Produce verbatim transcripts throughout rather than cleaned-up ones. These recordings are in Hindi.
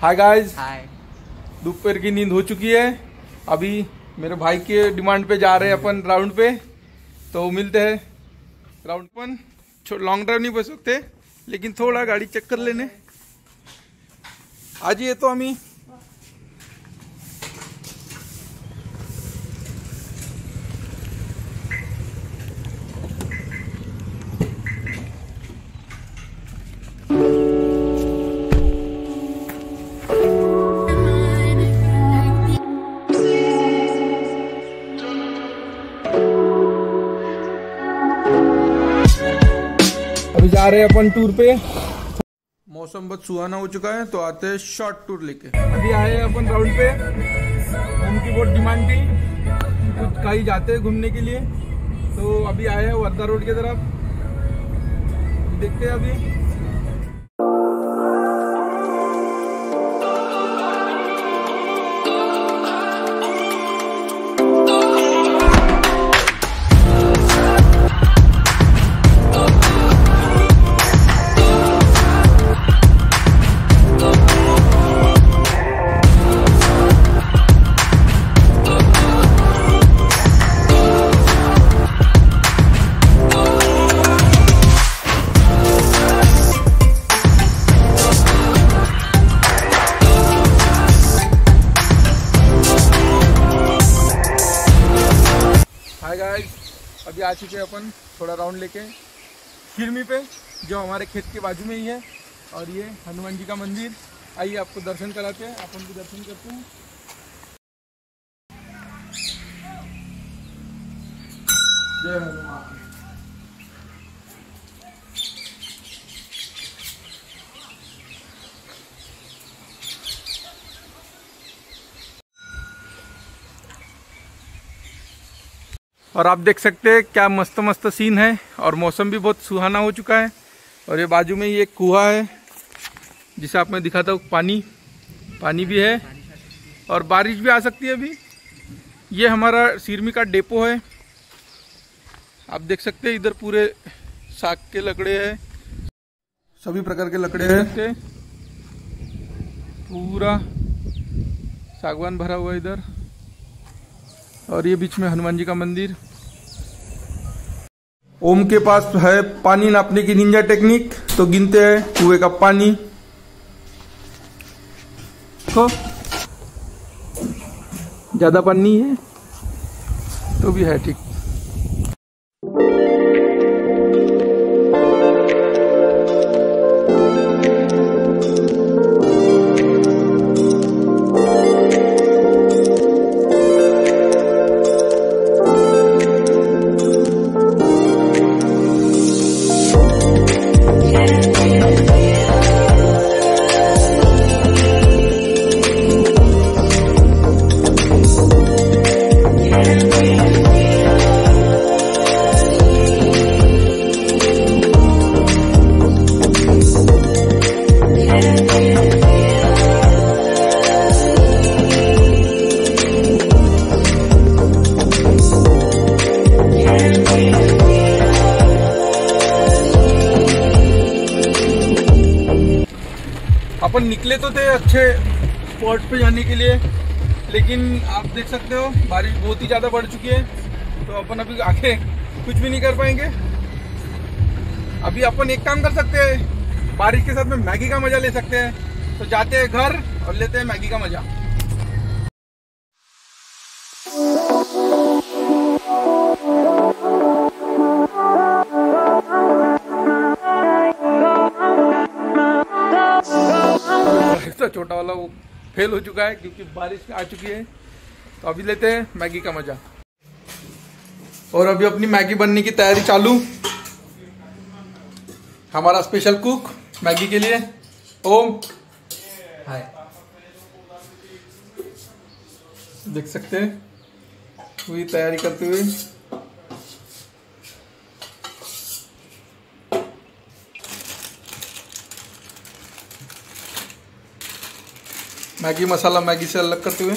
हाय गाइस, हाय। दोपहर की नींद हो चुकी है। अभी मेरे भाई के डिमांड पे जा रहे हैं अपन राउंड पे, तो मिलते हैं राउंड पर। लॉन्ग ड्राइव नहीं बच सकते, लेकिन थोड़ा गाड़ी चेक कर लेने आज ये तो हमी जा रहे हैं अपन टूर पे। मौसम बहुत सुहाना हो चुका है, तो आते हैं शॉर्ट टूर लेके। अभी आए अपन राउंड पे, उनकी बहुत डिमांड थी, कुछ कहीं जाते हैं घूमने के लिए, तो अभी आए हैं वर्धा रोड की तरफ। देखते हैं अभी अभी आ चुके हैं अपन थोड़ा राउंड लेके हिरमी पे, जो हमारे खेत के बाजू में ही है। और ये हनुमान जी का मंदिर, आइए आपको दर्शन कराते हैं, अपन भी दर्शन करते हैं। जय हनुमान। और आप देख सकते हैं क्या मस्त मस्त सीन है, और मौसम भी बहुत सुहाना हो चुका है। और ये बाजू में ये कुआं है, जिसे आप मैं दिखाता हूँ, पानी पानी भी है और बारिश भी आ सकती है अभी। ये हमारा सिरमी का डेपो है, आप देख सकते हैं। इधर पूरे साग के लकड़े हैं, सभी प्रकार के लकड़े हैं, पूरा सागवान भरा हुआ है इधर। और ये बीच में हनुमान जी का मंदिर। ओम के पास है पानी नापने की निंजा टेक्निक, तो गिनते हैं कुएं का पानी को। ज्यादा पानी है तो भी है ठीक। अपन निकले तो थे अच्छे स्पॉट पे जाने के लिए, लेकिन आप देख सकते हो बारिश बहुत ही ज़्यादा बढ़ चुकी है, तो अपन अभी आगे कुछ भी नहीं कर पाएंगे। अभी अपन एक काम कर सकते हैं, बारिश के साथ में मैगी का मज़ा ले सकते हैं, तो जाते हैं घर और लेते हैं मैगी का मज़ा। छोटा वाला वो फेल हो चुका है क्योंकि बारिश आ चुकी है, तो अभी लेते हैं मैगी का मजा। और अभी अपनी मैगी बनने की तैयारी चालू, हमारा स्पेशल कुक मैगी के लिए ओम। हाय, देख सकते हैं पूरी तैयारी करते हुए। मैगी मसाला मैगी से अलग करते हुए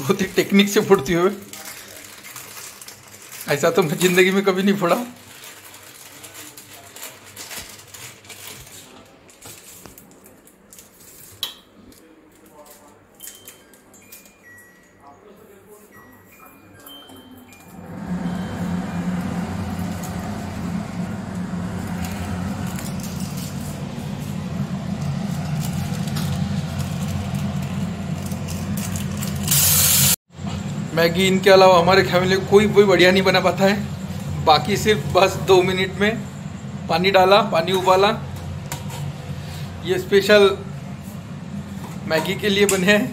बहुत ही टेक्निक से फूटते हुए। ऐसा तो मैं ज़िंदगी में कभी नहीं फोड़ा। मैगी इनके अलावा हमारे फैमिली में कोई कोई बढ़िया नहीं बना पाता है। बाकी सिर्फ बस दो मिनट में पानी डाला, पानी उबाला। ये स्पेशल मैगी के लिए बने हैं।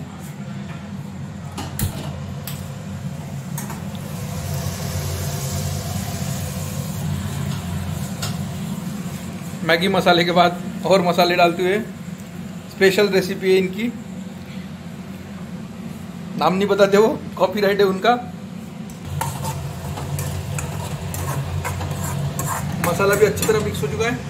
मैगी मसाले के बाद और मसाले डालते हुए स्पेशल रेसिपी है इनकी, नाम नहीं बताते, वो कॉपीराइट है उनका। मसाला भी अच्छी तरह मिक्स हो चुका है।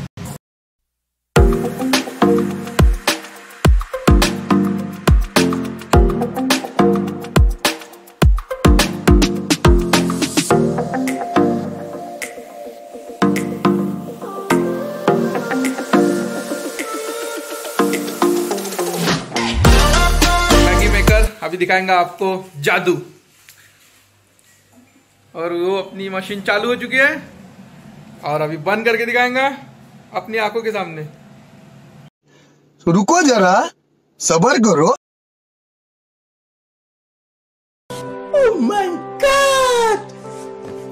अभी दिखाएंगे आपको जादू। और वो अपनी मशीन चालू हो चुकी है और अभी बंद करके दिखाएंगे अपनी आंखों के सामने। रुको जरा, सब्र करो। Oh my God!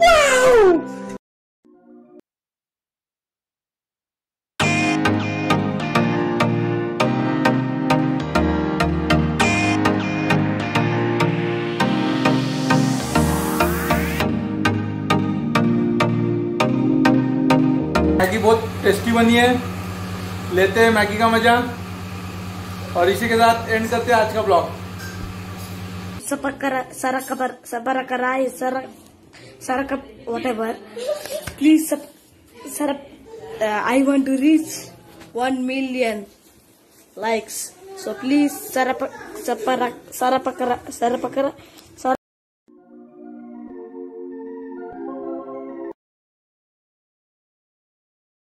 Wow! Maggi बहुत टेस्टी बनी है। लेते हैं मैगी का मजा और इसी के साथ एंड करते हैं आज का ब्लॉग। सबर करा, सारा खबर सबर करा, सारा सारा कप व्हाटएवर प्लीज सब sir. I want to reach one million likes, so please सारा सारा पकड़ा सारा पकड़ा